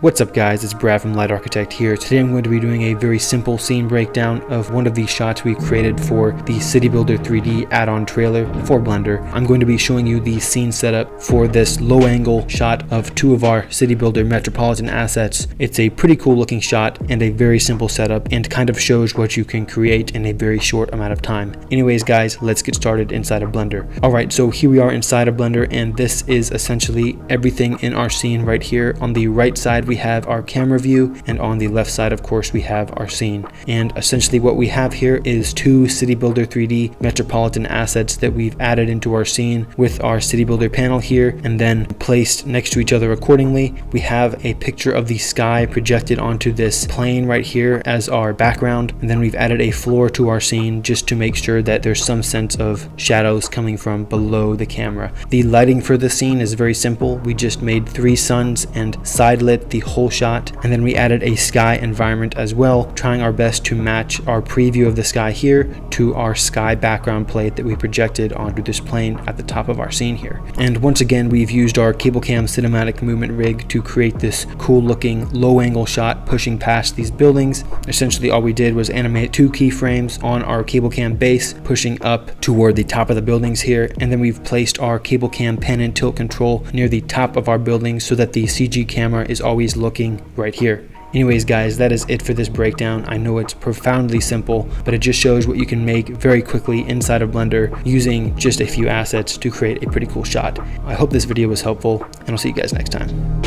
What's up guys, it's Brad from Light Architect here. Today I'm going to be doing a very simple scene breakdown of one of the shots we created for the City Builder 3D add-on trailer for Blender. I'm going to be showing you the scene setup for this low angle shot of two of our City Builder Metropolitan assets. It's a pretty cool looking shot and a very simple setup and kind of shows what you can create in a very short amount of time. Anyways guys, let's get started inside of Blender. Alright, so here we are inside of Blender and this is essentially everything in our scene right here. On the right side we have our camera view, and on the left side of course we have our scene. And essentially what we have here is two City Builder 3D Metropolitan assets that we've added into our scene with our City Builder panel here and then placed next to each other accordingly. We have a picture of the sky projected onto this plane right here as our background, and then we've added a floor to our scene just to make sure that there's some sense of shadows coming from below the camera. The lighting for the scene is very simple. We just made three suns and side lit the whole shot, and then we added a sky environment as well, trying our best to match our preview of the sky here to our sky background plate that we projected onto this plane at the top of our scene here. And once again we've used our cable cam cinematic movement rig to create this cool looking low angle shot pushing past these buildings. Essentially all we did was animate two keyframes on our cable cam base pushing up toward the top of the buildings here, and then we've placed our cable cam pan and tilt control near the top of our building so that the CG camera is always looking right here. Anyways guys, that is it for this breakdown. I know it's profoundly simple, but it just shows what you can make very quickly inside of Blender using just a few assets to create a pretty cool shot. I hope this video was helpful, and I'll see you guys next time.